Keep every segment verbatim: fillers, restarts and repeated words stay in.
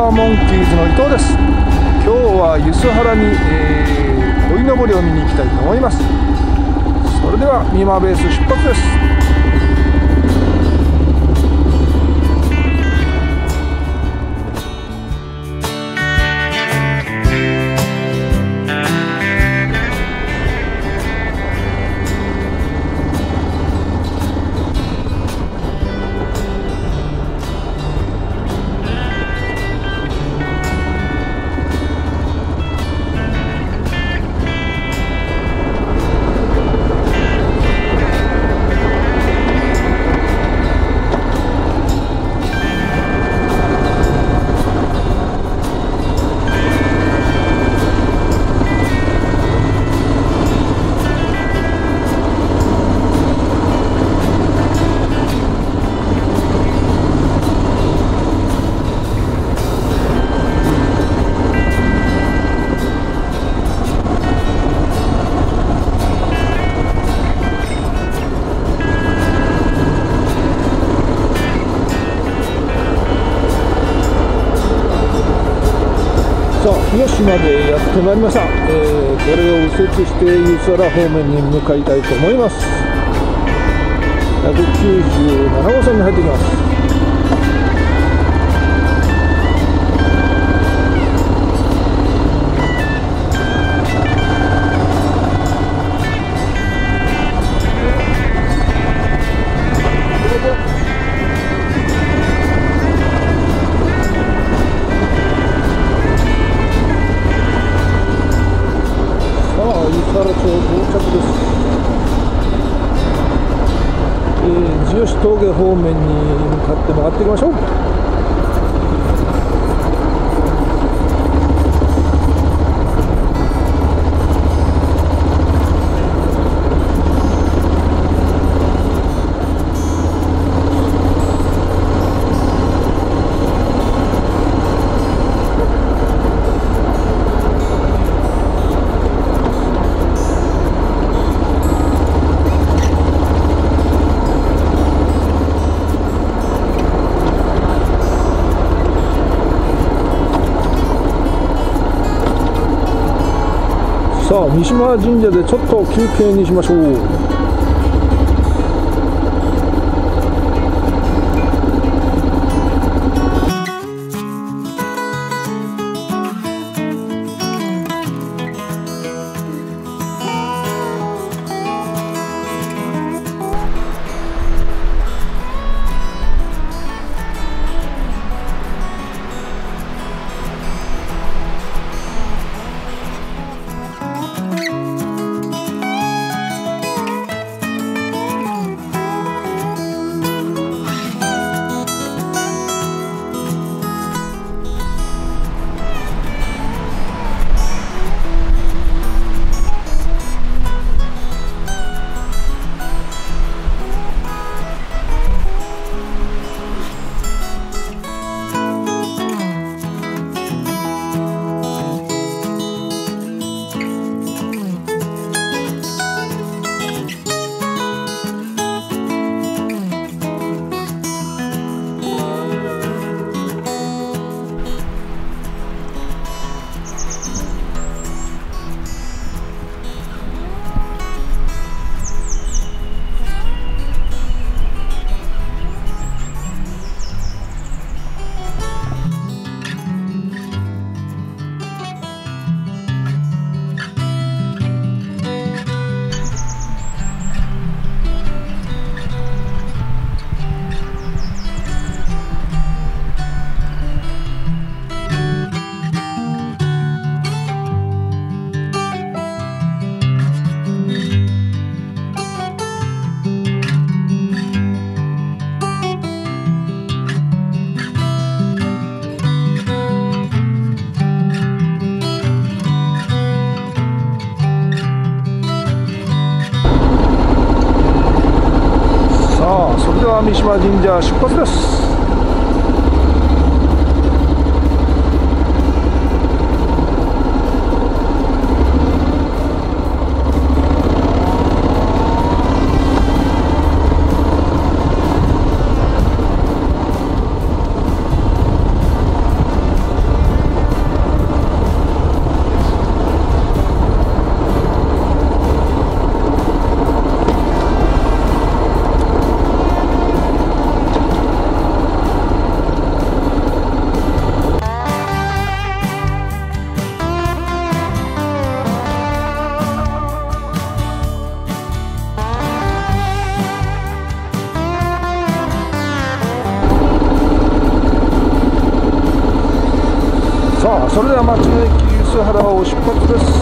パーモンキーズの伊藤です。今日は梼原に、えー、鯉のぼりを見に行きたいと思います。それではミーマーベース出発です。島でやってまいりました。えー、これを右折して梼原方面に向かいたいと思います。ひゃくきゅうじゅうななごうせんに入ってきます。峠方面に向かって曲がっていきましょう。さあ、三嶋神社でちょっと休憩にしましょう。三嶋神社出発です。それでは町の駅梼原を出発です。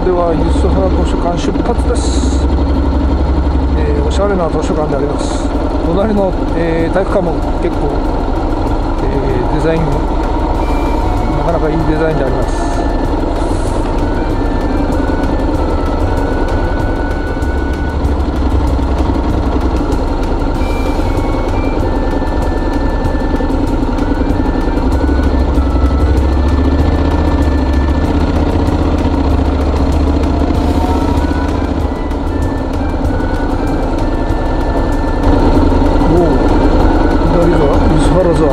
では梼原図書館出発です、えー、おしゃれな図書館であります。隣の、えー、体育館も結構、えー、デザインなかなかいいデザインであります。梼原沢。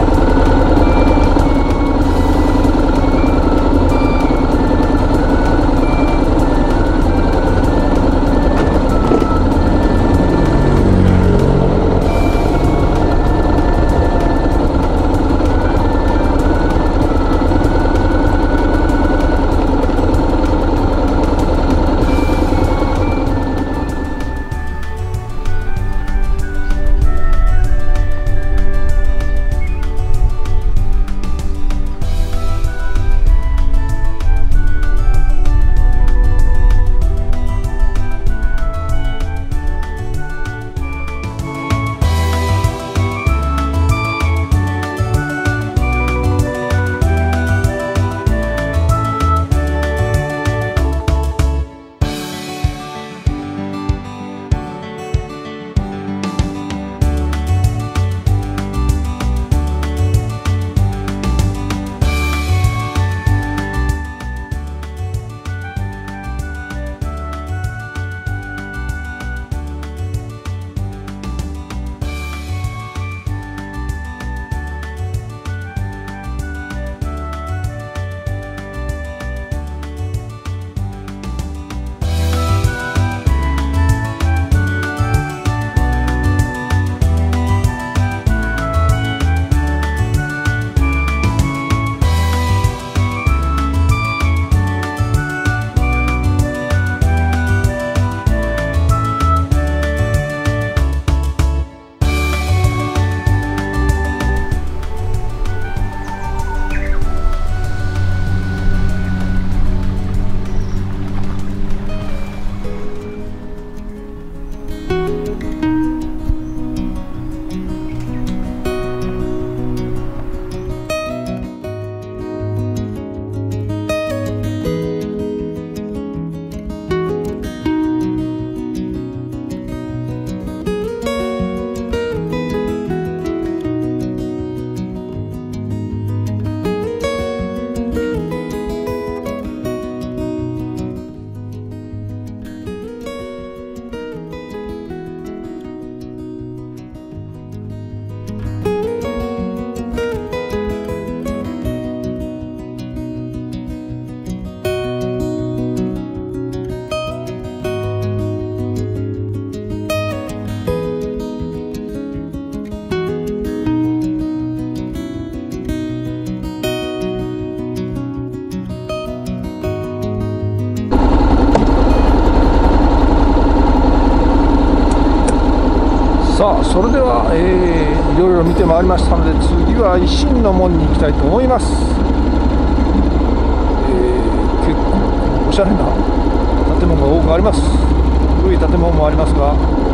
さあそれでは、えー、いろいろ見てまいりましたので、次は維新の門に行きたいと思います。えー、結構おしゃれな建物が多くあります。古い建物もありますが